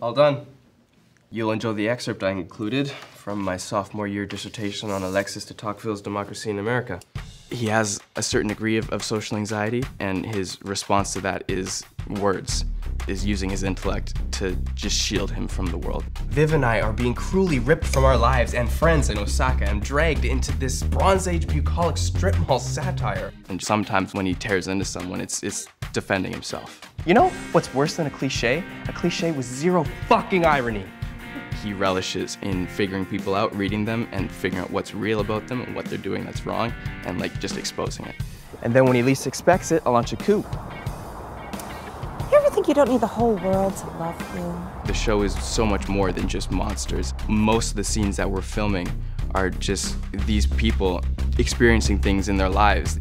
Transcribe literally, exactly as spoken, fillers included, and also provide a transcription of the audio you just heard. all done. You'll enjoy the excerpt I included from my sophomore year dissertation on Alexis de Tocqueville's Democracy in America. He has a certain degree of, of social anxiety, and his response to that is words, is using his intellect to just shield him from the world. Viv and I are being cruelly ripped from our lives and friends in Osaka and dragged into this Bronze Age bucolic strip mall satire. And sometimes when he tears into someone, it's, it's defending himself. You know what's worse than a cliche? A cliche with zero fucking irony. He relishes in figuring people out, reading them, and figuring out what's real about them and what they're doing that's wrong, and like just exposing it. And then when he least expects it, I'll launch a coup. You ever think you don't need the whole world to love you? The show is so much more than just monsters. Most of the scenes that we're filming are just these people experiencing things in their lives.